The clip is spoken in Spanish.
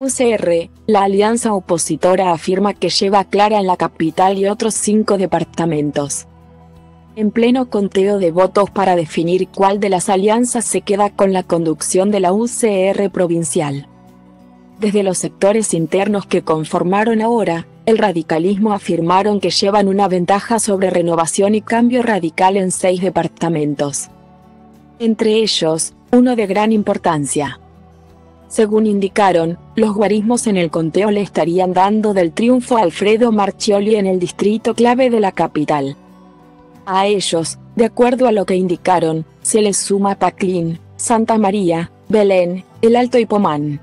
UCR, la alianza opositora, afirma que lleva clara en la capital y otros 5 departamentos. En pleno conteo de votos para definir cuál de las alianzas se queda con la conducción de la UCR provincial. Desde los sectores internos que conformaron ahora, el radicalismo afirmaron que llevan una ventaja sobre Renovación y Cambio Radical en 6 departamentos. Entre ellos, uno de gran importancia. Según indicaron, los guarismos en el conteo le estarían dando del triunfo a Alfredo Marcioli en el distrito clave de la capital. A ellos, de acuerdo a lo que indicaron, se les suma Paclín, Santa María, Belén, El Alto y Pomán.